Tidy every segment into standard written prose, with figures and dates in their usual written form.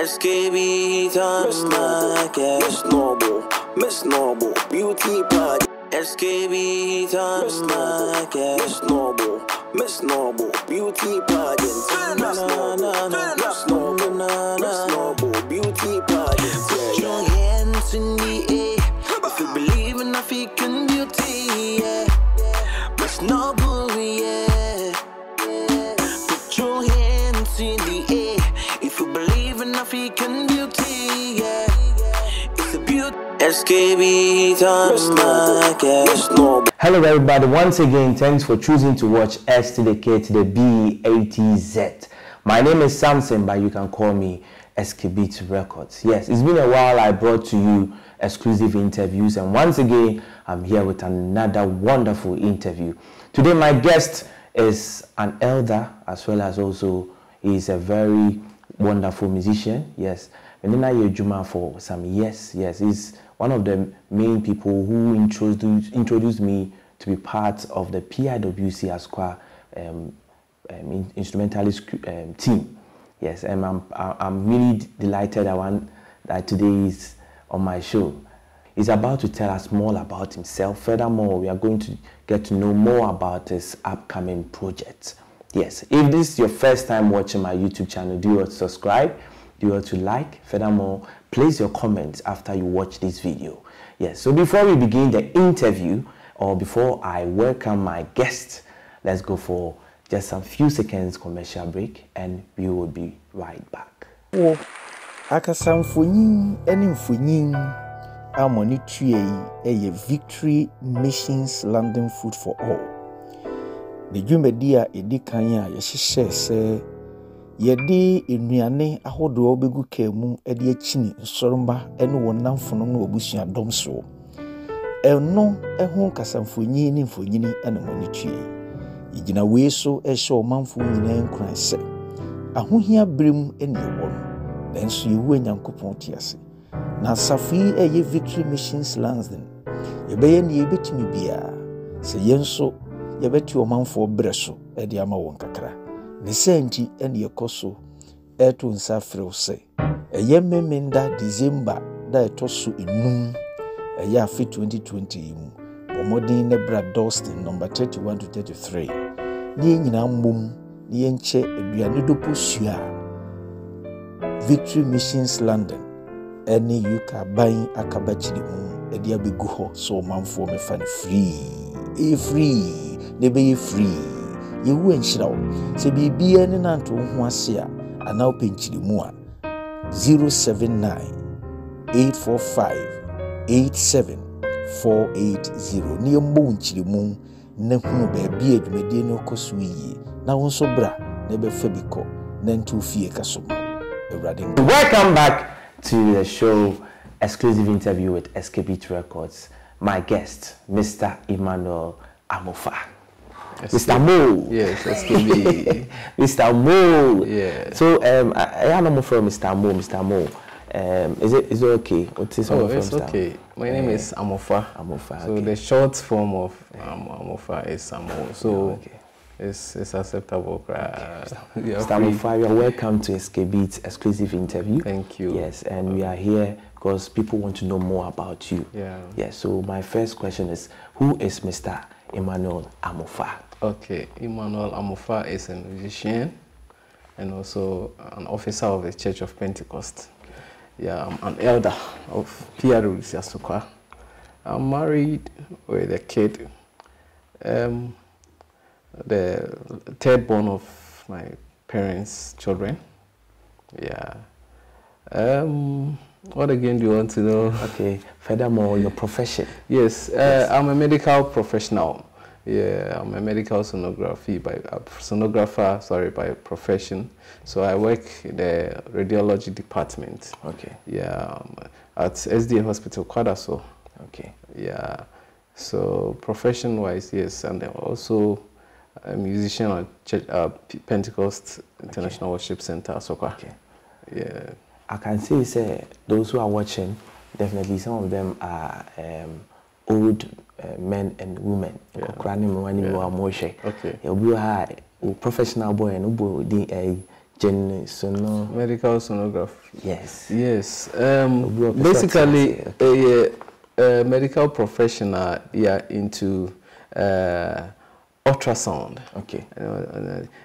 SKB Miss Noble, beauty party. SKB Miss Noble, beauty party. Miss Noble, beauty party. Put your hands in the air if you believe in African beauty. Yeah, Miss Noble, yeah. Put your hands in the air if you believe in African beauty. Yeah, it's a beauty. SKB Market. Hello everybody, once again thanks for choosing to watch S to the K to the B A T Z. My name is Samson, but you can call me SKB Records. Yes, it's been a while. I brought to you exclusive interviews, and once again I'm here with another wonderful interview. Today my guest is an elder, as well as also he's a very wonderful musician. Yes, Menina Yejuma for some years. Yes, he's one of the main people who introduced me to be part of the PIWC Asqua instrumentalist team. Yes, and I'm really delighted that today is on my show. He's about to tell us more about himself. Furthermore, we are going to get to know more about his upcoming project. Yes, if this is your first time watching my YouTube channel, do you want to subscribe? You have to like. Furthermore, place your comments after you watch this video. Yes, so before we begin the interview, or before I welcome my guest, let's go for just a few seconds commercial break and we will be right back. A Victory Missions London Food for All. The Jumedia Edikanya Yeshe. Yedi inuane ahodo obegu kemu edi echini nsoromba eno wonamfono no obusua domso eno ehun kasamfonyi ni mfonyini eno monitue igina weso ehye omanfo nyina enkranse ahohia brem eni ewo benso yewu enyankopon tiase na safi eye Victory Missions Lansden yebeye ni ebetimi bia se yenso yebeti omanfo breso edi ama won kakra Nisenti eni yekoso etu nsafre ose. Eye memenda December da etosu inum. Eye afi 2020 imu. Bomodi nebra Dustin number 31 to 33. Nye nina mbum. Nye nche eduya nidopo suya. Victory Missions London. Eni yuka bayi akabachini umu. Edi abiguho so mamfu wamefani free. E free. Nebe e free. Yewu enshirawo se bibia ne nanto ho ase a ana openchiri mu a 079 845 87480 ne mbo nchiri mu na hunu ba bia edumede ne okoso yi na won so bra na be fa biko na nto fie kaso. Welcome back to the show, exclusive interview with SKB Records. My guest, Mr. Emmanuel Amofa. Mr. Mo. Yes, SKB. Mr. Mo. Yeah. So I am from Mr. Mo. Mr. Mo. Is it okay? What is it's Mr. okay. My name is Amofa. Amofa. So okay. The short form of Amofa is Samo. So okay. It's acceptable. Okay, Mr. Amofa, you are welcome to SKB's exclusive interview. Thank you. Yes, and we are here because people want to know more about you. Yeah. Yeah. So my first question is, who is Mr. Emmanuel Amofa? Okay, Emmanuel Amofa is a musician and also an officer of the Church of Pentecost. Yeah, I'm an elder of Pierre Visasuka. I'm married with a kid, the third born of my parents' children. Yeah. What again do you want to know? Okay, furthermore, your profession. Yes, yes, I'm a medical professional. Yeah, I'm a medical sonographer by profession. So I work in the radiology department. Okay. Yeah, at SDA Hospital Kwadaso. Okay. Yeah. So profession-wise, yes, and then also a musician at Pentecost International Worship Center. Asokwa. Okay. Yeah. I can see those who are watching, definitely some of them are old men and women. Yeah. Okay. Professional boy and Medical sonograph. Yes. Yes. Basically, a medical professional, yeah, into ultrasound. Okay.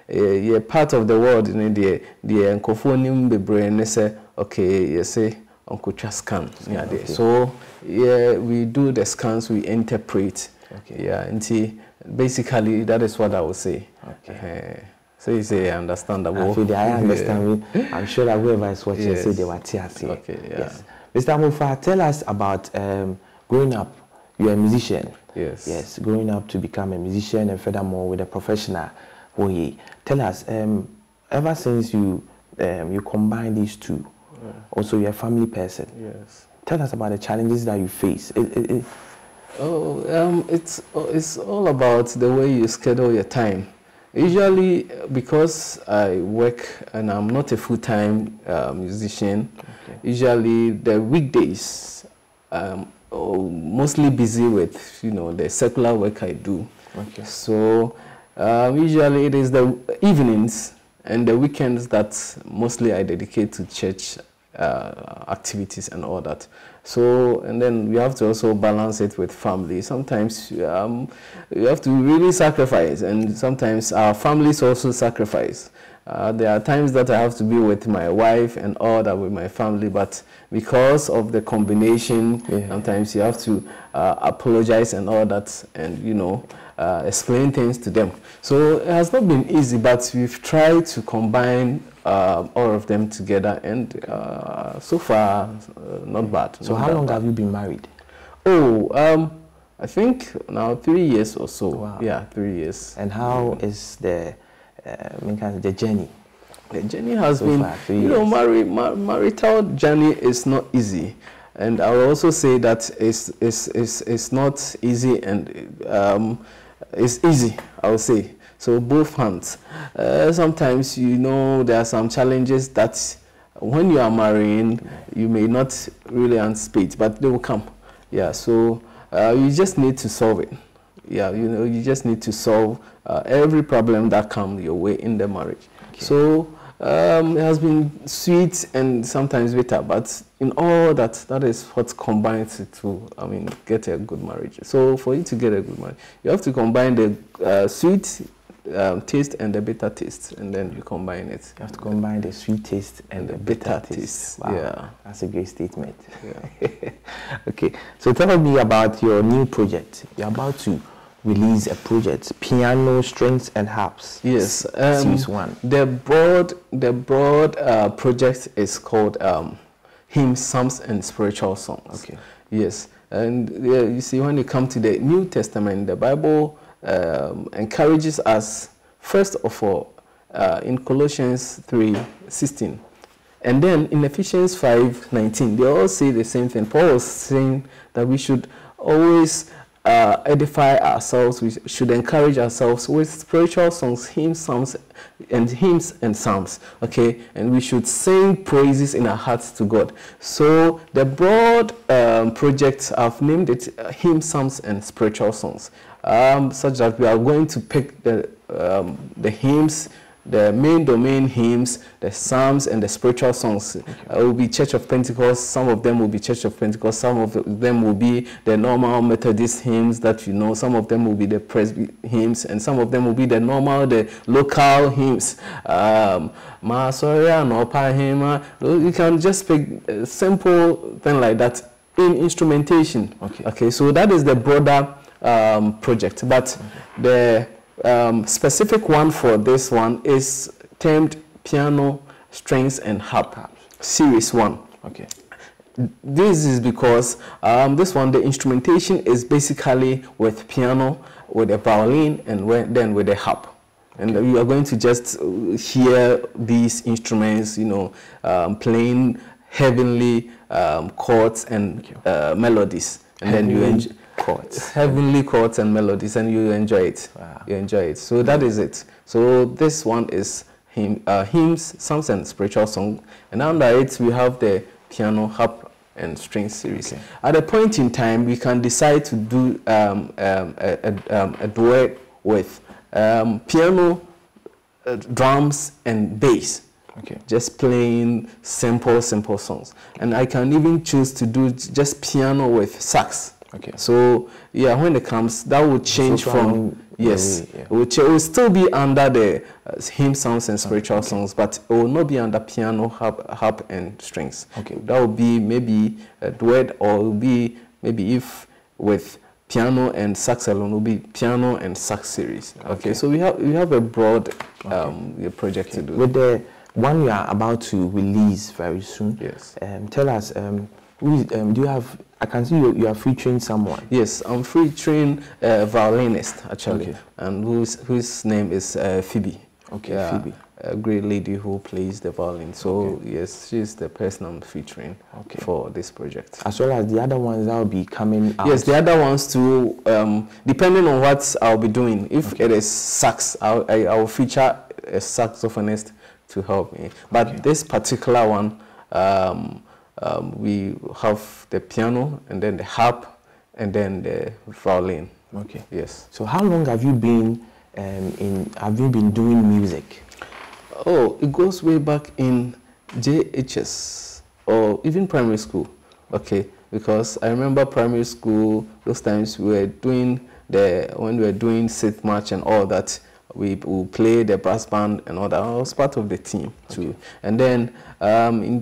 Yeah, part of the world, you know, the encophonium, the brain, they say, okay, you say, oncotra scan. Yeah. Okay. So yeah, we do the scans, we interpret. Okay. Yeah. And see, basically, that is what I would say. Okay. So you say understandable. I understand. Yeah. I'm sure that whoever is watching, yes, say they were tears. Okay. Yeah. Yes. Mr. Amofa, tell us about growing up. You're a musician. Yes. Yes. Growing up to become a musician, and furthermore with a professional. Tell us. Ever since you you combine these two, yeah, also you're a family person. Yes. Tell us about the challenges that you face. It's all about the way you schedule your time. Usually, because I work and I'm not a full-time musician, okay, usually the weekdays mostly busy with, you know, the secular work I do. Okay. So usually it is the evenings and the weekends that mostly I dedicate to church activities and all that. So, and then we have to also balance it with family. Sometimes you have to really sacrifice, and sometimes our families also sacrifice. There are times that I have to be with my wife and all that with my family, but because of the combination, yeah, sometimes you have to apologize and all that, and, you know, explain things to them. So it has not been easy, but we've tried to combine all of them together, and so far, not bad. So how long have you been married? Oh, I think now 3 years or so. Wow. Yeah, 3 years. And how is the journey? The journey has been, you know, marital journey is not easy. And I will also say that it's not easy, and it's easy, I will say. So both hands. Sometimes, you know, there are some challenges that when you are marrying, you may not really anticipate, but they will come. Yeah, so you just need to solve it. Yeah, you know, you just need to solve every problem that comes your way in the marriage. Okay. So it has been sweet and sometimes bitter, but in all that, that is what combines it to, I mean, get a good marriage. So for you to get a good marriage, you have to combine the sweet taste and the bitter taste, and then you combine it. You have to combine the sweet taste and the bitter taste. Wow. Yeah, that's a great statement. Yeah. Okay, so tell me about your new project. You're about to release a project, Piano, Strings and Harps. Yes, series one. The broad project is called Hymns, Psalms and Spiritual Songs. Okay. Yes, and you see, when you come to the New Testament, the Bible encourages us, first of all, in Colossians 3:16, and then in Ephesians 5:19, they all say the same thing. Paul was saying that we should always edify ourselves, we should encourage ourselves with spiritual songs, hymns and psalms, okay, and we should sing praises in our hearts to God. So the broad project, I've named it Hymns, Psalms and Spiritual Songs. Such that we are going to pick the hymns, the main domain hymns, the psalms, and the spiritual songs. Okay. It will be Church of Pentecost. Some of them will be Church of Pentecost. Some of them will be the normal Methodist hymns that you know. Some of them will be the Presby hymns, and some of them will be the normal, the local hymns. Masoria, Nopa Hema. You can just pick a simple thing like that in instrumentation. Okay. Okay. So that is the broader project, but the specific one for this one is termed Piano, Strings and Harp, series one. Okay. This is because this one, the instrumentation is basically with piano, with a violin, and then with a harp. And okay, we are going to just hear these instruments, you know, playing heavenly chords and melodies, and heavenly. Then you enjoy chords, heavenly chords and melodies, and you enjoy it. Wow. You enjoy it. So that is it. So this one is hymns, psalms, and spiritual song. And under it, we have the piano, harp, and string series. Okay. At a point in time, we can decide to do a duet with piano, drums, and bass. Okay. Just playing simple songs. And I can even choose to do just piano with sax. Okay. So yeah, when it comes, that will change so from, yes, yeah. It will still be under the hymn songs and spiritual songs, but it will not be under piano, harp and strings. Okay. That will be maybe a duet, or will be maybe if with piano and sax alone, will be piano and sax series. Okay. So we have a broad project to do. With the one you are about to release very soon. Yes. Tell us, do you have? I can see you are featuring someone. Yes, I'm featuring a violinist actually, and whose name is Phoebe. Okay, yeah, Phoebe, a great lady who plays the violin. So yes, she's the person I'm featuring for this project. As well as the other ones that will be coming out. Yes, the other ones too. Depending on what I'll be doing, if it is sax, I'll feature a saxophonist to help me. But this particular one, we have the piano, and then the harp, and then the violin. Okay. Yes. So how long have you been doing music? Oh, it goes way back in JHS or even primary school. Okay, because I remember primary school. Those times we were doing when we were doing Sixth March and all that. We will play the brass band and all that. I was part of the team too. Okay. And then in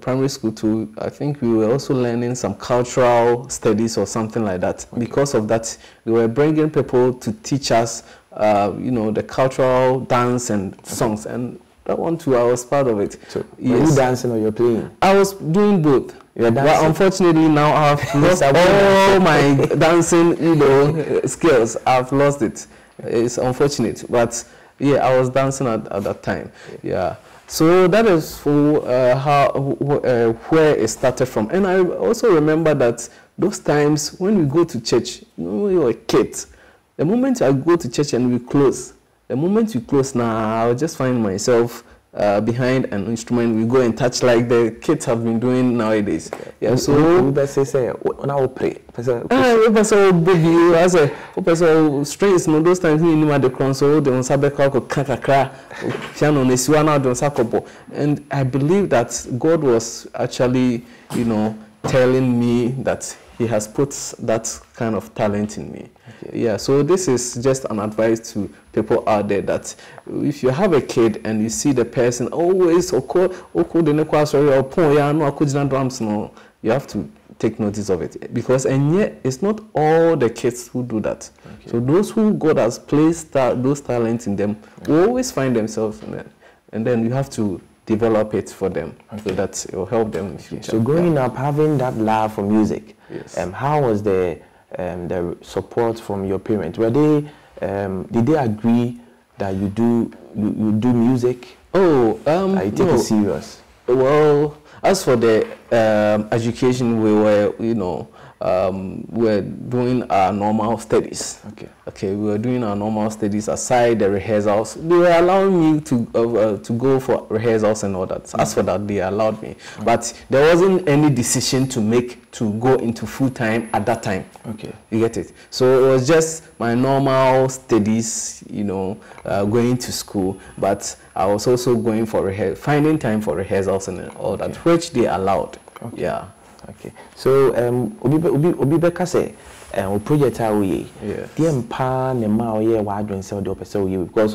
primary school too, I think we were also learning some cultural studies or something like that. Okay. Because of that, they were bringing people to teach us, you know, the cultural dance and songs. And that one too, I was part of it. So were you dancing or you're playing? I was doing both. Well, unfortunately, now I've lost all my dancing, you know, skills. I've lost it. It's unfortunate, but yeah, I was dancing at that time. Yeah, so that is for where it started from. And I also remember that those times when we go to church, you know, when you were a kid, the moment I go to church and we close, the moment you close now, I'll just find myself behind an instrument. We go and touch like the kids have been doing nowadays. Yeah, so now pray. Strings no those times we knew the console, the unsabekako kakakra, piano nesiwana don sakopo. And I believe that God was actually, you know, telling me that He has put that kind of talent in me. Okay. Yeah, so this is just an advice to people out there that if you have a kid and you see the person always, you have to take notice of it. Because, and yet, it's not all the kids who do that. Okay. So those who God has placed those talents in them will always find themselves in it. And then you have to develop it for them so that it will help them in the future. So growing up, having that love for music, how was the support from your parents? Were they did they agree that you do music? Oh, I take it serious. Well, as for the education, we were, you know, we're doing our normal studies. Okay, we were doing our normal studies aside the rehearsals. They were allowing me to go for rehearsals and all that. As for that, they allowed me. But there wasn't any decision to make to go into full time at that time. Okay, you get it. So it was just my normal studies, you know, going to school. But I was also going for finding time for rehearsals and all that, which they allowed. Okay. Yeah. Okay, so Obibekase, project we because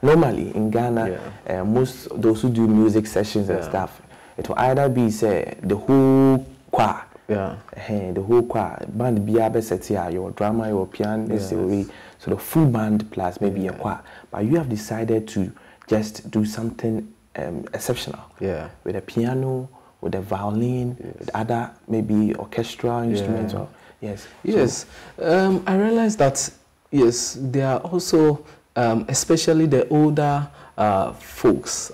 normally in Ghana, most those who do music sessions and stuff, it will either be say the whole choir, the whole choir band biabesetia, your drama, your piano, so the full band plus maybe a choir. But you have decided to just do something exceptional, with a piano, with the violin, with other maybe orchestral instruments. I realized that, yes, there are also, especially the older folks,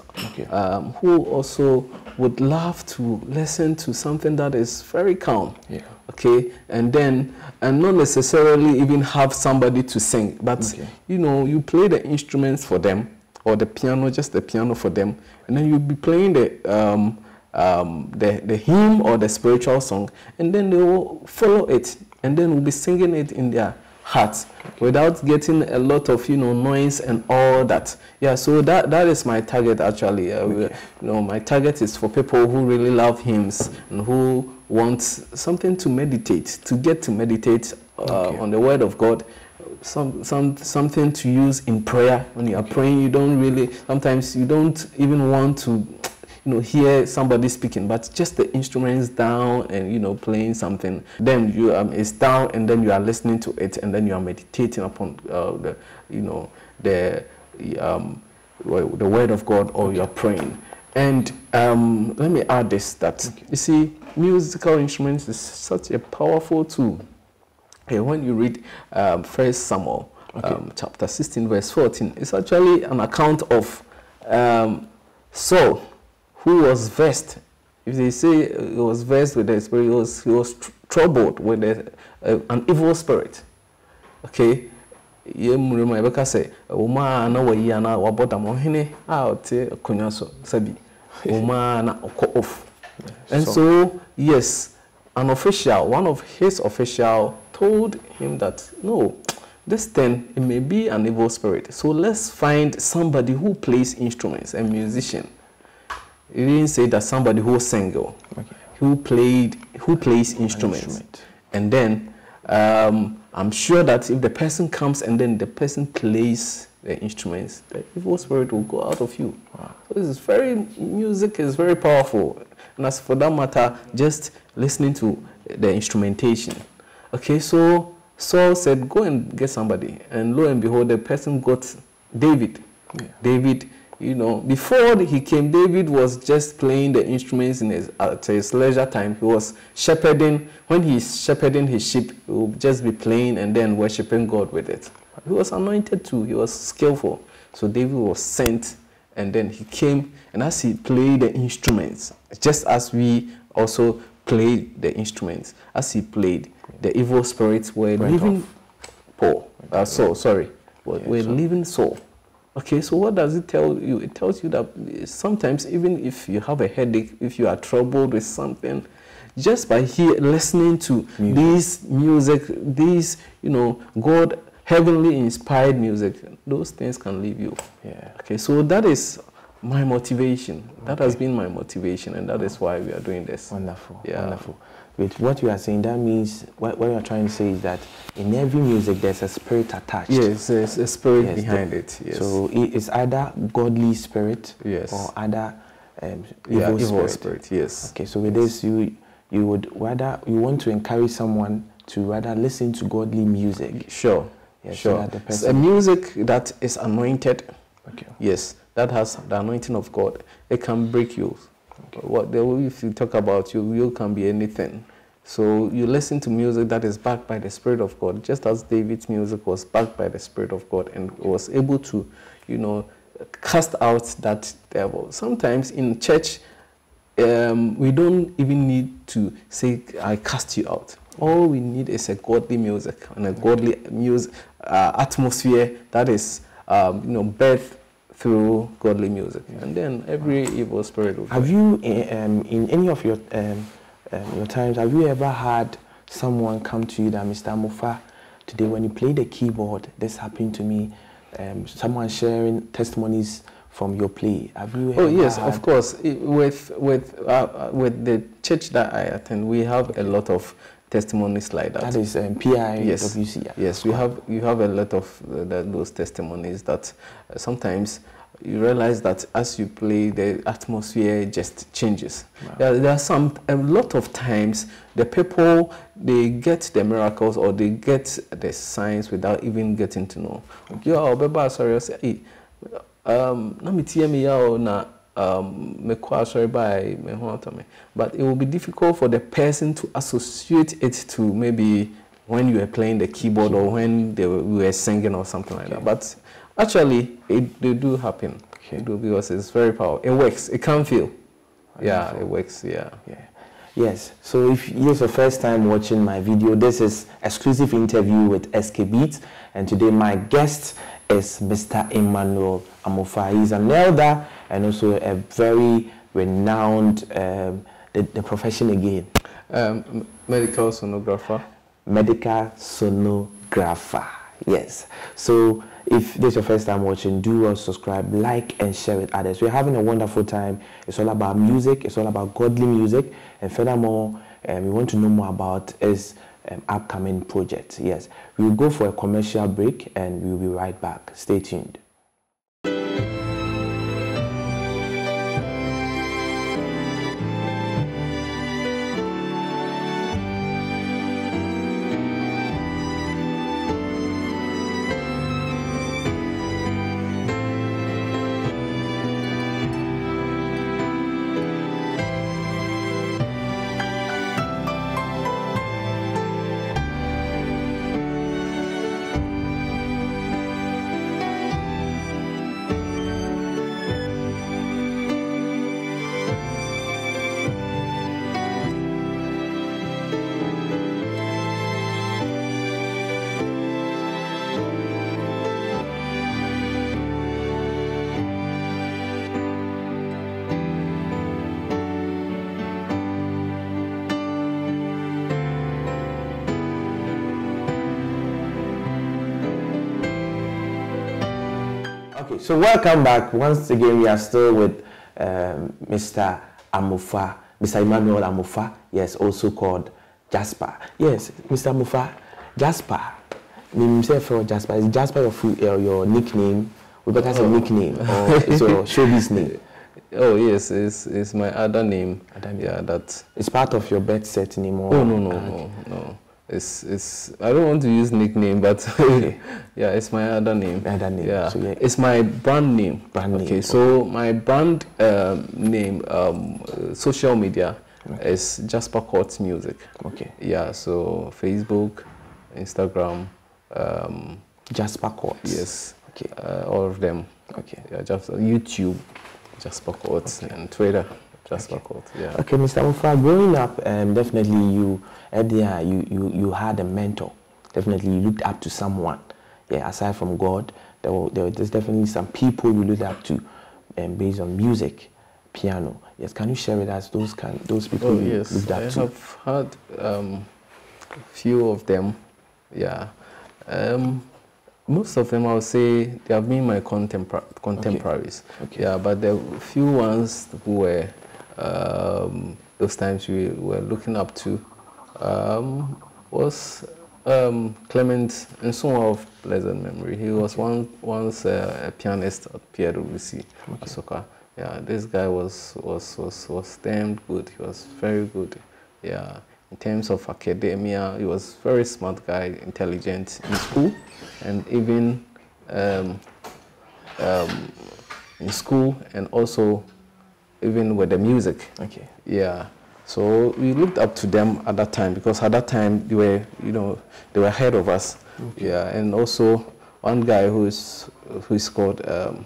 who also would love to listen to something that is very calm. And not necessarily even have somebody to sing, but, you know, you play the instruments for them, or the piano, just the piano for them, and then you'll be playing the hymn or the spiritual song, and then they will follow it, and then we'll be singing it in their heart without getting a lot of, you know, noise and all that. Yeah, so that is my target actually. My target is for people who really love hymns and who want something to meditate, to get to meditate on the Word of God. Something to use in prayer. When you are praying, you don't really, sometimes you don't even want to, you know, hear somebody speaking, but just the instruments down and, you know, playing something. Then you it's down, and then you are listening to it, and then you are meditating upon the Word of God, or you are praying. And let me add this, that you see, musical instruments is such a powerful tool. When you read 1 Samuel chapter 16 verse 14, it's actually an account of Saul, who was vexed. If they say he was vexed with the spirit, he was troubled with an evil spirit. Okay. And so, yes, an official, one of his officials, told him that, no, this thing, it may be an evil spirit. So let's find somebody who plays instruments, a musician. He didn't say that somebody who sang, who plays instruments. And then I'm sure that if the person comes and then the person plays the instruments, the evil spirit will go out of you. Wow. So this is music is very powerful. And as for that matter, just listening to the instrumentation. Okay, so Saul said, go and get somebody. And lo and behold, the person got David. Yeah. David, you know, before he came, David was just playing the instruments at his leisure time. He was shepherding. When he's shepherding his sheep, he would just be playing and then worshiping God with it. He was anointed too. He was skillful. So David was sent, and then he came. And as he played the instruments, just as we also played the instruments, as he played, the evil spirits were leaving Paul. We're leaving Saul. Okay, so what does it tell you? It tells you that sometimes, even if you have a headache, if you are troubled with something, just by listening to these music, these, you know, God heavenly inspired music, those things can leave you. Yeah. Okay, so that is my motivation. That has been my motivation, and that is why we are doing this. Wonderful. Yeah. Wonderful. With what you are saying, that means what you are trying to say is that in every music there's a spirit attached. Yes, there's a spirit behind it. Yes. So it's either godly spirit or either evil spirit. Yes. Okay. So with this, you would rather, you want to encourage someone to rather listen to godly music. Sure. Yes, sure. So that the person, it's a music that is anointed. Okay. Yes, that has the anointing of God. It can break you. Okay. If you talk about you can be anything. So you listen to music that is backed by the Spirit of God, just as David's music was backed by the Spirit of God and was able to, you know, cast out that devil. Sometimes in church, we don't even need to say, I cast you out. All we need is a godly music and a godly music atmosphere that is, you know, birthed through godly music, and then every evil spirit will have you in any of your times, have you ever had someone come to you that, Mr. Amofa, today when you play the keyboard, this happened to me, someone sharing testimonies from your play? Have you ever had? Of course, with the church that I attend, we have a lot of testimonies like that. That is PIWC. Yes, you have a lot of those testimonies that sometimes you realize that as you play, the atmosphere just changes. Wow. There are a lot of times the people, they get the miracles or they get the signs without even getting to know. Okay. But it will be difficult for the person to associate it to maybe when you were playing the keyboard or when we were singing or something like that. But actually, they do happen. It do, because it's very powerful. It works. It can feel. Yeah, it works. Yeah. Yeah. Yes. So if it's your first time watching my video, this is exclusive interview with SK Beats, and today my guest is Mr. Emmanuel Amofa. He's an elder and also a very renowned, the profession again? Medical sonographer. Medical sonographer. photographer. Yes. So if this is your first time watching, do well, subscribe, like, and share with others. We're having a wonderful time. It's all about music. It's all about godly music. And furthermore, we want to know more about his upcoming project. Yes. We'll go for a commercial break and we'll be right back. Stay tuned. So welcome back. Once again, we are still with Mr. Amofa, Mr. Emmanuel Amofa, yes, also called Jasper. Yes, Mr. Amofa, Jasper, Jasper, is Jasper your nickname? We got as a nickname, or it's your showbiz name? Oh yes, it's my other name. Yeah, that. It's part of your birth set name. Oh no. It's I don't want to use nickname, but okay. Yeah, it's my other name. Other name. Yeah. So, yeah, it's my brand name. Brand name. Okay, so my brand name, social media, okay, is Jasper Courts Music. Okay. Yeah, so Facebook, Instagram, Jasper Courts. Yes. Okay. All of them. Okay. Yeah, YouTube, Jasper Courts, okay, and Twitter. Jasper, okay, Courts, yeah. Okay, Mr. Amofa, growing up, definitely you had a mentor. Definitely you looked up to someone. Yeah, aside from God, there's definitely some people you looked up to, based on music, piano. Yes, can you share with us those people you looked up to? Yes, I have had a few of them. Yeah, most of them I would say they have been my contemporaries. Okay. Yeah, but there were few ones who were. Those times we were looking up to was Clement, and someone of pleasant memory. He was once a pianist at Pierre Visasuka. Yeah, this guy was damn good. He was very good. Yeah, in terms of academia, he was very smart guy, intelligent in school, and even in school, and also even with the music. Okay. Yeah. So we looked up to them at that time, because at that time they were, they were ahead of us. Okay. Yeah. And also one guy who is called Ifa.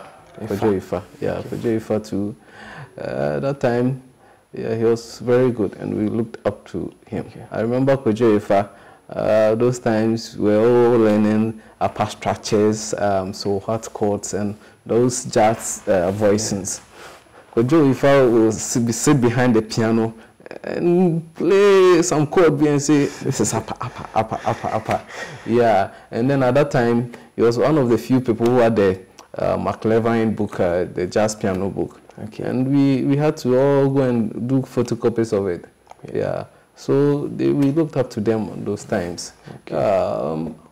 Kojo Ifa. Yeah. Okay. Kojo Ifa too. At that time, yeah, he was very good, and we looked up to him. Okay. I remember Kojo Ifa. Those times we were all learning upper structures, so hard chords and those jazz voicings. Kojo Ifa will sit behind the piano and play some chord and say, this is upper, upper, upper, upper, upper. Yeah, and then at that time, he was one of the few people who had the Mark Levine book, the jazz piano book. Okay. And we had to all go and do photocopies of it. Okay. Yeah. So we looked up to them on those times. Okay.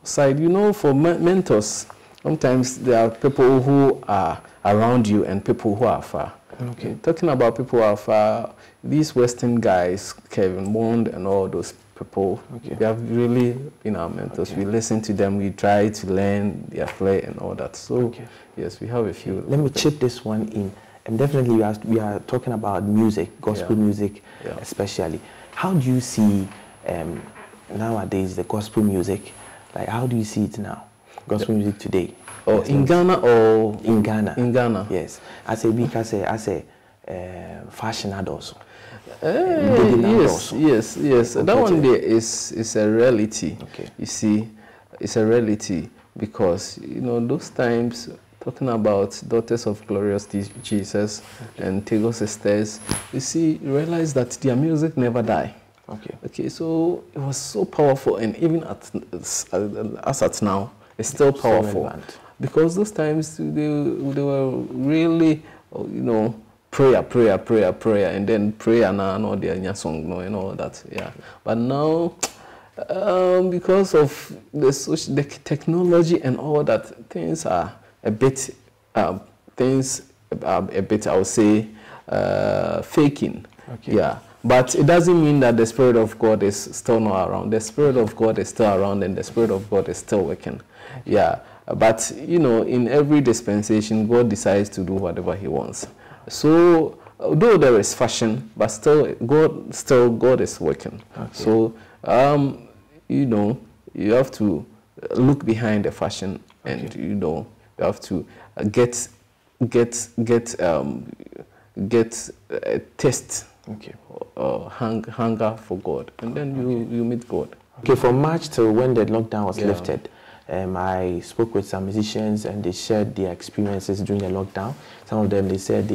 For mentors, sometimes there are people who are around you and people who are far. Okay. And talking about people who are far, these Western guys, Kevin Bond and all those people, okay, they have really been our mentors. Okay. We listen to them, we try to learn their play and all that. So, okay, yes, we have a few. Let me chip this one in. And definitely we are talking about music, gospel, yeah, music, yeah, especially. How do you see nowadays the gospel music? Like, how do you see it now? Gospel music today? Or in Ghana or? In Ghana. In Ghana. Yes. I say fashion ad also. Yes. Okay. That one there is a reality. Okay. You see, it's a reality because, those times, talking about Daughters of Glorious Jesus and Tego Sisters, you realize that their music never die. Okay. Okay, so it was so powerful, and even at now, it's still powerful. So because those times they were really, you know, prayer, and then prayer now, no, their nyasong, no, and all that. Yeah, but now. Because of the technology and all that, things are a bit, I would say, faking. Okay. Yeah. But it doesn't mean that the Spirit of God is still not around. The Spirit of God is still around, and the Spirit of God is still working. Okay. Yeah. But, you know, in every dispensation, God decides to do whatever he wants. So, although there is fashion, but still God is working. Okay. So, you know, you have to look behind the fashion, and okay. you know, you have to get a test, okay, hunger for God, and then you meet God. Okay, from March till when the lockdown was yeah. lifted, I spoke with some musicians, and they shared their experiences during the lockdown. Some of them, they said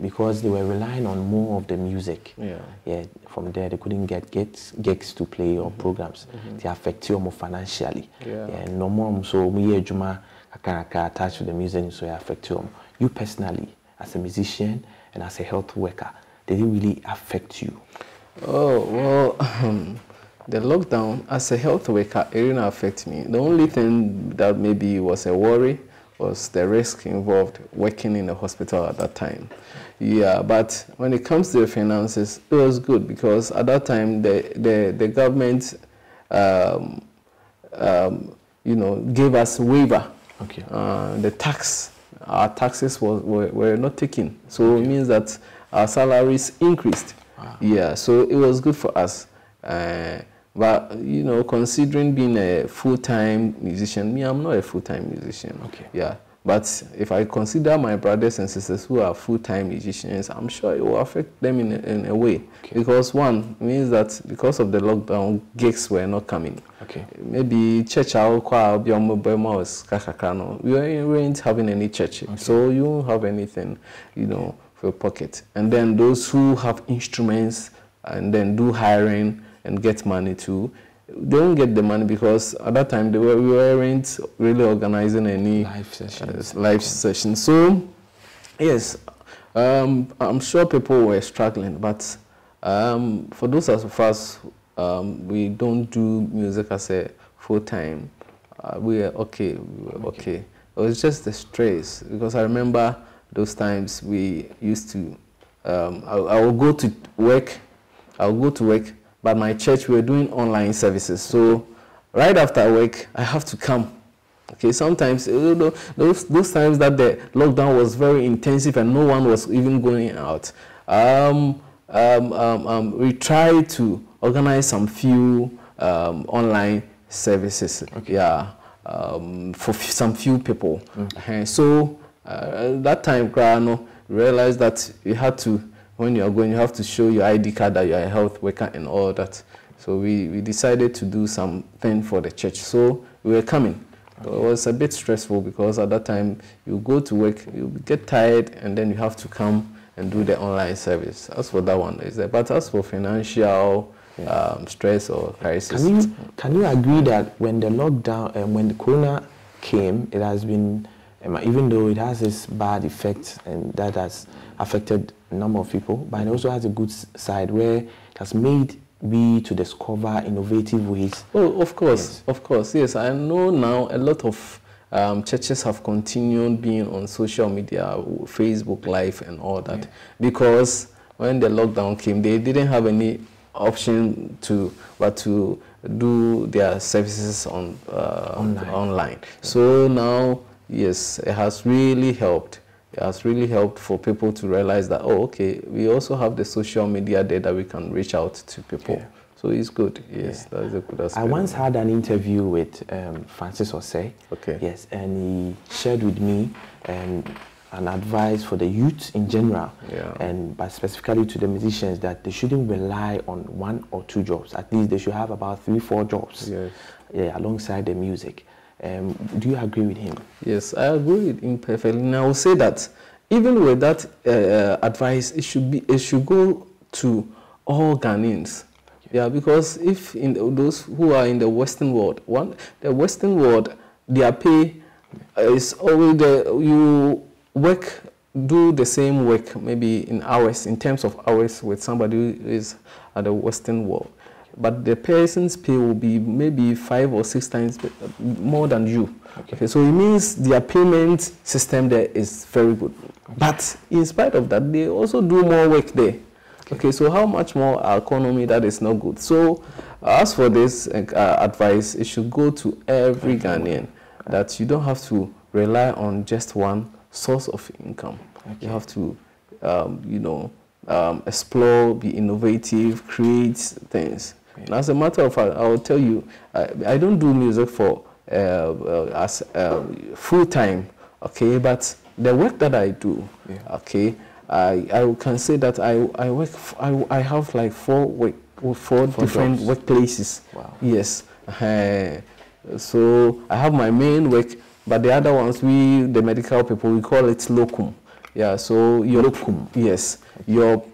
because they were relying on more of the music. Yeah. Yeah. From there, they couldn't get gigs to play or programs. Mm-hmm. They affect you more financially. Yeah. Yeah. No more. So me Juma attached to the music, so it affect you. You personally, as a musician and as a health worker, did it really affect you? Oh well, the lockdown as a health worker, it didn't affect me. The only thing that maybe was a worry was the risk involved working in the hospital at that time. Yeah, but when it comes to the finances, it was good, because at that time the government, you know, gave us waiver. Okay. Our taxes were not taken, so okay. it means that our salaries increased. Wow. Yeah, so it was good for us. But, you know, considering being a full-time musician, me, I'm not a full-time musician. Okay. Yeah. But if I consider my brothers and sisters who are full-time musicians, I'm sure it will affect them in a way. Okay. Because one, means that because of the lockdown, gigs were not coming. Okay. Maybe church, we weren't having any church. Okay. So you don't have anything, you know, for your pocket. And then those who have instruments and then do hiring and get money too, they won't get the money, because at that time we weren't really organizing any live sessions. So, yes, I'm sure people were struggling, but for those of us, we don't do music as a full-time, we were okay. It was just the stress, because I remember those times we used to, I would go to work, but my church, we were doing online services. So right after work, I have to come. Okay, sometimes, you know, those times that the lockdown was very intensive and no one was even going out, we tried to organize some few online services. Okay. Yeah, for some few people. Okay. So that time, Krano realized that you had to, when you are going, you have to show your ID card that you are a health worker and all that. So we decided to do something for the church. So we were coming. Okay. It was a bit stressful, because at that time, you go to work, you get tired, and then you have to come and do the online service. As for that one, is there? But as for financial stress or crisis, can you agree that when the lockdown and when the corona came, it has been, even though it has this bad effect and that has affected a number of people, but it also has a good side where it has made me to discover innovative ways. Oh, of course, yes. I know now a lot of churches have continued being on social media, Facebook Live and all that, because when the lockdown came, they didn't have any option but to do their services on online. Yeah. So now, yes, it has really helped. It has really helped for people to realize that, oh, okay, we also have the social media there that we can reach out to people. Yeah. So it's good. Yes, yeah. That's a good aspect. I once had an interview with Francis Osei. Okay. Yes, and he shared with me an advice for the youth in general, but specifically to the musicians, that they shouldn't rely on one or two jobs. At least they should have about 3-4 jobs alongside the music. Do you agree with him? Yes, I agree with him perfectly. And I will say that even with that advice, it should go to all Ghanaians. Yeah, because if in those who are in the Western world, the Western world, their pay is always you work, do the same work maybe in hours, in terms of hours with somebody who is at the Western world. But the person's pay will be maybe 5 or 6 times more than you. Okay. Okay, so it means their payment system there is very good. Okay. But in spite of that, they also do more work there. Okay, okay, so how much more our economy that is not good. So as for this advice, it should go to every Ghanaian, that you don't have to rely on just one source of income. Okay. You have to, you know, explore, be innovative, create things. Yeah. And as a matter of fact, I will tell you, I don't do music for full time, okay? But the work that I do, yeah, okay, I can say that I work, I have like four different jobs. Workplaces. Wow. Yes. So I have my main work, but the other ones, the medical people, we call it locum. Yeah, so your locum, yes, your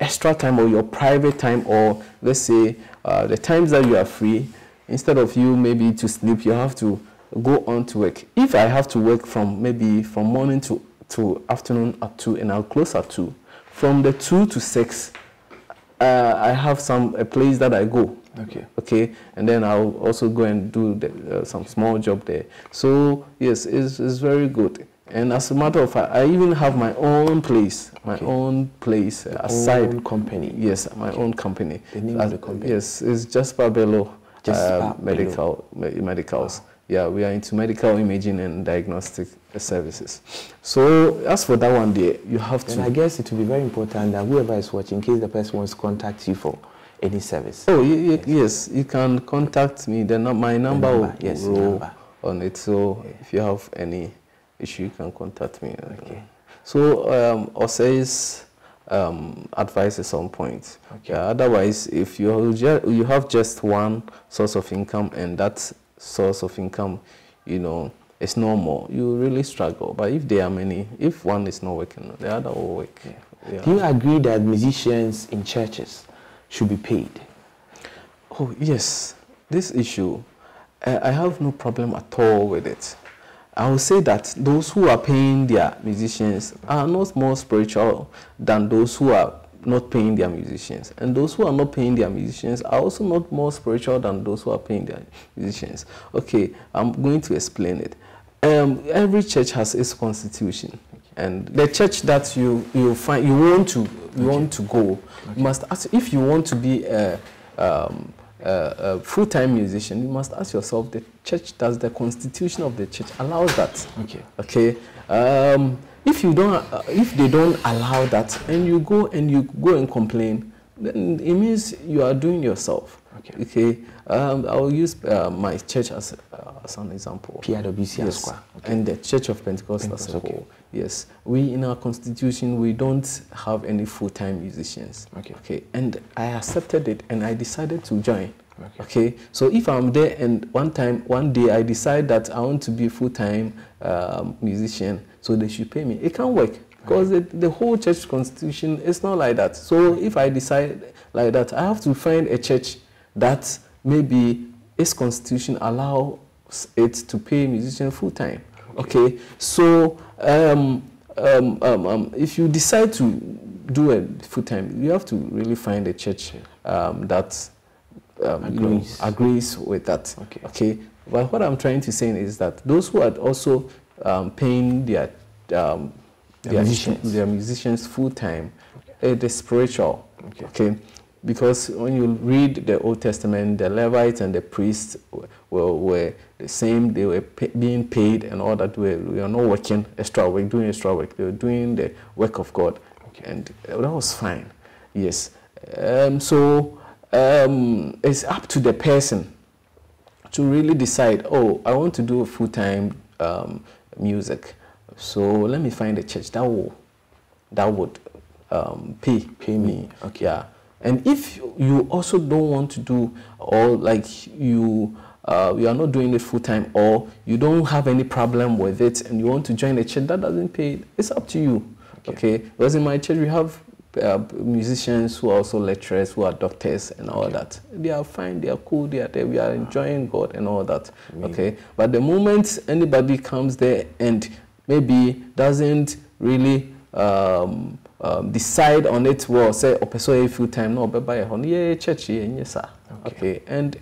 extra time or your private time, or let's say the times that you are free, instead of you maybe to sleep, you have to go on to work. If I have to work from maybe from morning to afternoon at 2, and I'll close at 2. From the 2 to 6, I have a place that I go. Okay. Okay, and then I'll also go and do some small job there. So yes, it's very good. And as a matter of fact, I even have my own place, aside company. Yes, my own company. The name of the company. Yes, it's Jasper Bello Medicals. Wow. Yeah, we are into medical imaging and diagnostic services. So as for that one day, you have to. And I guess it will be very important that whoever is watching, in case the person wants to contact you for any service. Oh yes, yes, you can contact me. My number will go on it. So yeah, if you have any issue, you can contact me. Okay. So Ose's advice is on point. Okay. Otherwise, if you have just one source of income, and that source of income, you know, it's normal, you really struggle. But if there are many, if one is not working, the other will work. Yeah. Yeah. Do you agree that musicians in churches should be paid? Oh yes, this issue, I have no problem at all with it. I will say that those who are paying their musicians are not more spiritual than those who are not paying their musicians. And those who are not paying their musicians are also not more spiritual than those who are paying their musicians. Okay, I'm going to explain it. Every church has its constitution. Okay. And the church that you want to go, you must ask, if you want to be a full-time musician, you must ask yourself, the church, does the constitution of the church allow that? Okay. Okay. If you don't, if they don't allow that, and you go and complain, then it means you are doing yourself. Okay. Okay. I will use my church as an example. PRWC, yes. Okay. And the Church of Pentecost as a whole. Yes. We in our constitution, we don't have any full-time musicians. Okay. Okay. And I accepted it, and I decided to join. Okay. Okay, so if I'm there and one day I decide that I want to be a full-time musician, so they should pay me, it can't work, because the whole church constitution is not like that. So if I decide like that, I have to find a church that maybe its constitution allows it to pay a musician full-time. Okay, okay. So if you decide to do a full-time, you have to really find a church that agrees with that. Okay. Okay. But what I'm trying to say is that those who are also paying their musicians full time, it is spiritual. Okay. Okay. Because when you read the Old Testament, the Levites and the priests were the same. They were being paid and all that. We are not working extra work, doing extra work. They were doing the work of God, okay, and that was fine. Yes. It's up to the person to really decide, oh, I want to do a full-time music, so let me find a church that would pay me. Okay. Yeah. And if you also don't want to do, or like you are not doing it full-time, or you don't have any problem with it, and you want to join a church that doesn't pay, it's up to you. Okay. Whereas in my church, we have musicians who are also lecturers, who are doctors and all that. They are fine, they are cool, they are there, we are enjoying God and all that. Okay, but the moment anybody comes there and maybe doesn't really decide on it well, say, oh, so a few time, no, but by a honey, church, yes, sir. Okay, and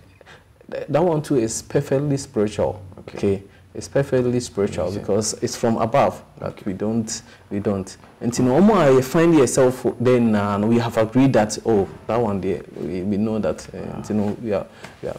that one too is perfectly spiritual. Okay. It's perfectly spiritual because it's from above. Like we don't. And you know, I find yourself then we have agreed that oh, that one day we know that and, you know,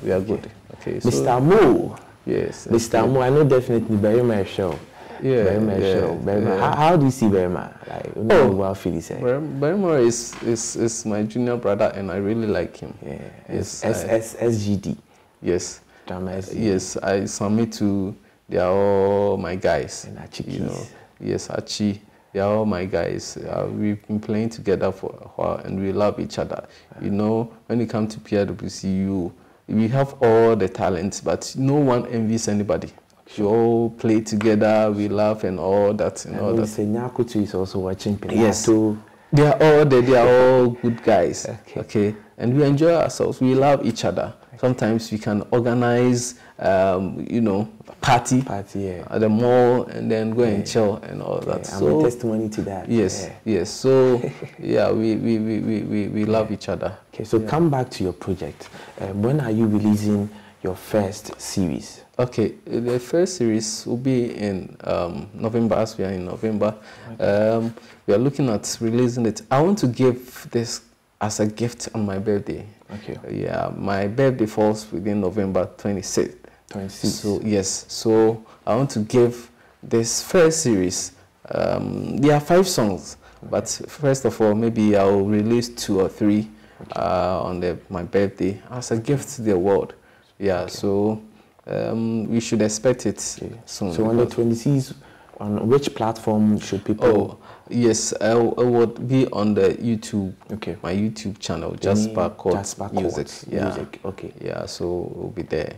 we are good. Okay, so, Mr. Mo. Yes. Mr. Mo, I know definitely Berma show. Yeah. Berma show. Berma. How do you see Berma? Like, you know, well, Berma is my junior brother, and I really like him. Yeah. Yes. SGD. Yes. Drama SGD. Yes. I submit to. They are all my guys. And Archie, you know. Yes, Archie. They are all my guys. We've been playing together for a while, and we love each other. You know, when you come to PRWCU, we have all the talents, but no one envies anybody. We all play together. We laugh and all that. And all that. Say Nakutu is also watching Penato. Yes. They are all there. They are all good guys. Okay. And we enjoy ourselves. We love each other. Sometimes we can organize, you know, party at the mall, and then go and chill and all that. I'm a testimony to that. Yes, yes. So, yeah, we love each other. Okay, so come back to your project. When are you releasing your first series? Okay, the first series will be in November, as we are in November. We are looking at releasing it. I want to give this as a gift on my birthday. Okay. Yeah, my birthday falls within November 26th. 26th. So, yes. So, I want to give this first series. There are 5 songs, but first of all, maybe I'll release 2 or 3 on my birthday as a gift to the world. Yeah, so we should expect it soon. So, on the 26th, on which platform should people... Oh, yes, I would be on the YouTube, my YouTube channel, Jasper Courts Music. Yeah, so we'll be there.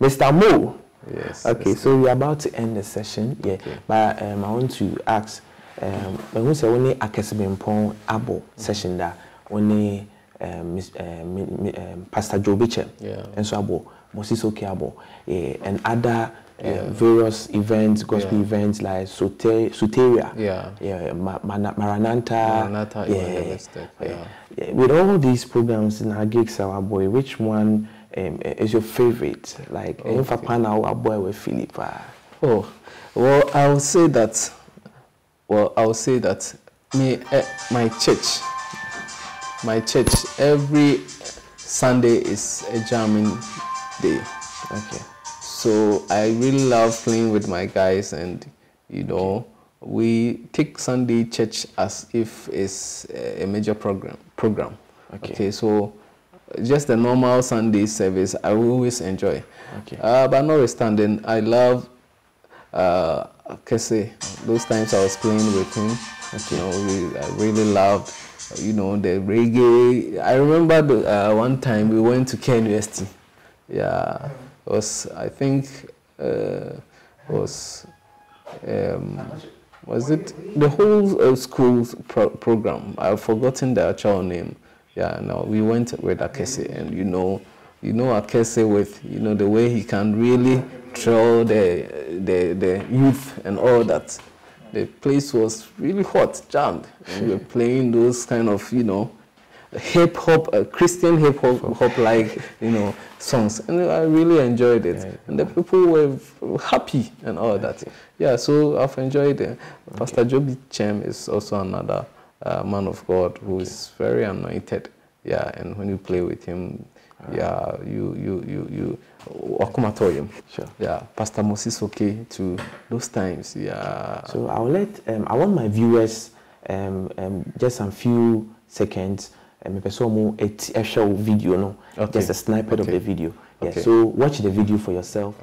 Mr. Mo. Yes. Okay, so we're about to end the session. Yeah, but I want to ask. When we say only Akese Bimpong Abo session that only Pastor Joe Beecham. Yeah. And so Abo Moses Oke Abo and other various events, gospel events like Soteria. Yeah. Yeah. Maranatha. Yeah. With all these programs in our gigs, our boy, which one? Is your favorite? Like, oh, well, I will say that. Well, I will say that me, my church, every Sunday is a jamming day. Okay. So I really love playing with my guys, and you know, we take Sunday church as if it's a major program. Okay so. Just the normal Sunday service, I will always enjoy. Okay. But notwithstanding, I love Akese. Those times I was playing with him. Okay. You know, I really loved, you know, the reggae. I remember one time we went to Ken University. Yeah, it was, I think, was it the whole school program? I've forgotten the actual name. Yeah, no, we went with Akese, and you know Akese with, you know, the way he can really throw the youth and all that. The place was really hot, jammed. And we were playing those kind of, you know, hip hop, Christian hip hop like, you know, songs, and I really enjoyed it. Yeah, and the people were happy and all that. Yeah, so I've enjoyed it. Pastor Joe Beecham is also another. Man of God who is very anointed, and when you play with him, you sure. Pastor Moses Oke to those times, So I'll let I want my viewers just some few seconds a show video, no, just a snippet of the video. So watch the video for yourself.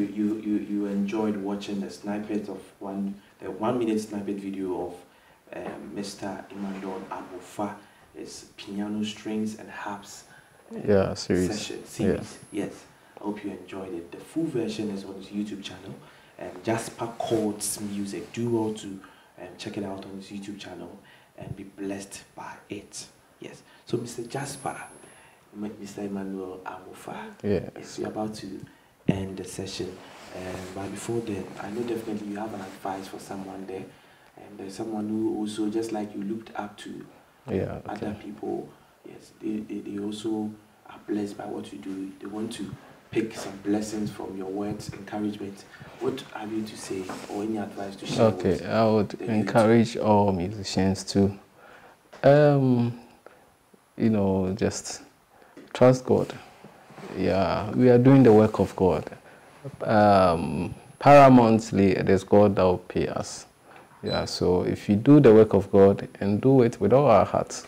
you enjoyed watching the snippet of the 1 minute snippet video of Mr. Emmanuel Amofa, his piano strings and harps series. Yeah. Yes, I hope you enjoyed it. The full version is on his YouTube channel, Jasper Courts Music. Do well to check it out on his YouTube channel and be blessed by it. Yes. So Mr. Jasper, Mr. Emmanuel Amofa, yes, we're about to end the session. But before then, I know definitely you have an advice for someone there. And there's someone who also, just like you, looked up to other people. Yes, they also are blessed by what you do. They want to pick some blessings from your words, encouragement. What have you to say or any advice to share? Okay, I would encourage all musicians to, you know, just trust God. Yeah, we are doing the work of God. Paramountly, it is God that will pay us. Yeah, so if you do the work of God and do it with all our hearts,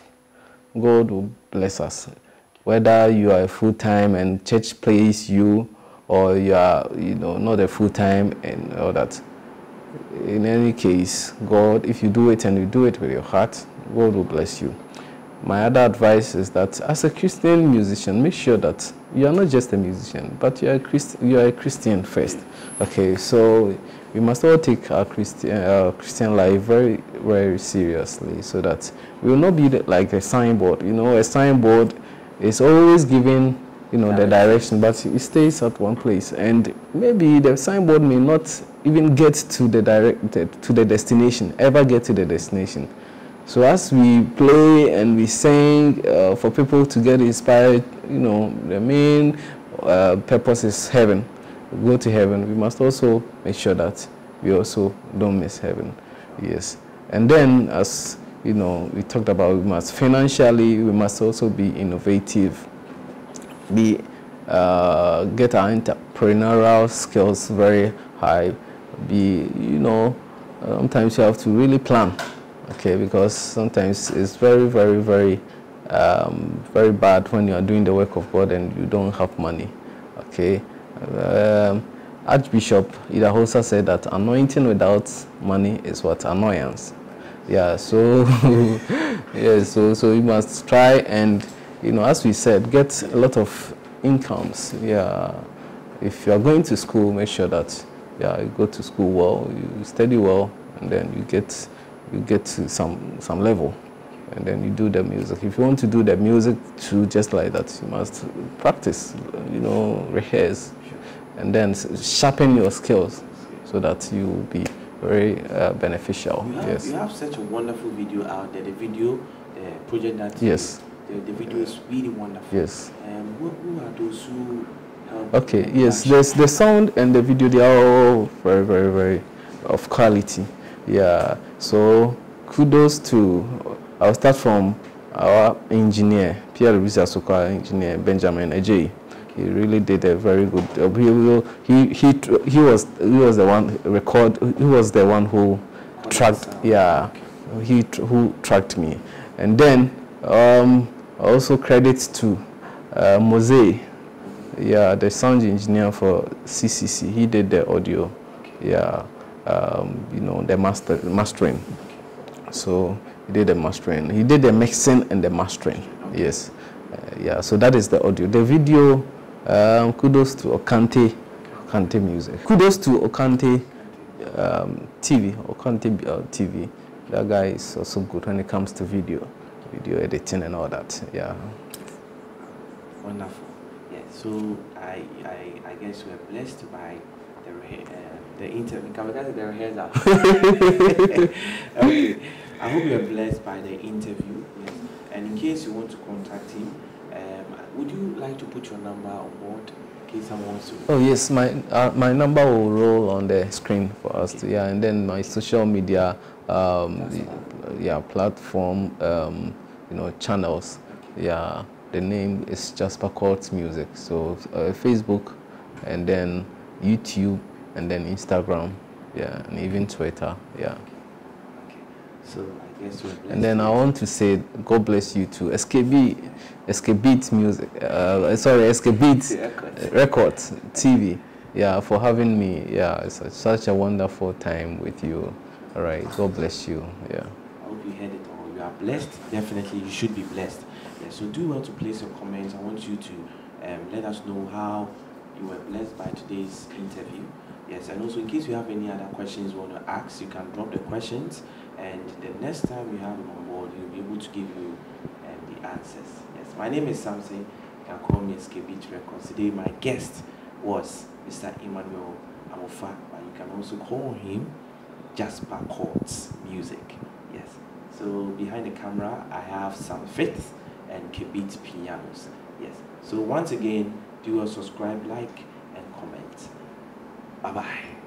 God will bless us. Whether you are full-time and church plays you, or you are, you know, not a full-time and all that. In any case, God, if you do it and you do it with your heart, God will bless you. My other advice is that as a Christian musician, make sure that you are not just a musician, but you are a Christian first. Okay, so we must all take our Christian life very, very seriously, so that we will not be like a signboard. You know, a signboard is always giving, you know, the direction, but it stays at one place. And maybe the signboard may not even get to the destination. So as we play and we sing for people to get inspired, you know, the main purpose is heaven. Go to heaven. We must also make sure that we also don't miss heaven. Yes. And then, as you know, we talked about, we must financially, we must also be innovative. We get our entrepreneurial skills very high. Be, you know, sometimes you have to really plan. Okay, because sometimes it's very, very, very, very bad when you are doing the work of God and you don't have money. Okay, Archbishop Idahosa said that anointing without money is what? Annoyance. Yeah, so yeah, so you must try and, you know, as we said, get a lot of incomes. Yeah, if you are going to school, make sure that you go to school well, you study well, and then you get. You get to some level, and then you do the music. If you want to do the music too, just like that, you must practice, you know, rehearse, and then sharpen your skills so that you will be very beneficial. You have such a wonderful video out there. The video, the project that the video is really wonderful. Yes. Who are those who help? Okay. Yes. There's the sound and the video. They are all very, very, very of quality. Yeah, so kudos to, I'll start from our engineer, Pierre Visasuka engineer, Benjamin A.J. He really did a very good job. He was the one who tracked, who tracked me. And then also credits to Moses, the sound engineer for CCC. He did the audio, you know, the mastering. So he did the mastering. He did the mixing and the mastering. Okay. Yes. So that is the audio. The video, kudos to Okante, Okante Music. Kudos to Okante TV, Okante TV. That guy is also good when it comes to video editing and all that. Yeah. Wonderful. Yeah. So I guess we're blessed by the interview. Can we get their hands up? Okay. I hope you are blessed by the interview. Yes. And in case you want to contact him, would you like to put your number on board in case someone wants to? Oh yes, my number will roll on the screen for us. Okay. Yeah, and then my social media, platform, you know, channels. Okay. Yeah, the name is Jasper Courts Music. So Facebook, and then YouTube. And then Instagram, and even Twitter, Okay. So I guess we're blessed. And then I want to say, God bless you too. SKB Music, sorry, SKB Records TV. yeah, for having me. Yeah, it's such a wonderful time with you. All right, God bless you. Yeah. I hope you heard it all. You are blessed. Definitely, you should be blessed. Yeah, so do well to place your comments. I want you to let us know how you were blessed by today's interview. Yes, and also in case you have any other questions you want to ask, you can drop the questions, and the next time we have him on board, he'll be able to give you the answers. Yes, my name is Samson. You can call me SKB Records. Today my guest was Mr. Emmanuel Amofa, but you can also call him Jasper Courts Music. Yes. So behind the camera, I have some fifths and Kibit pianos. Yes. So once again, do subscribe, like, and comment. Bye-bye.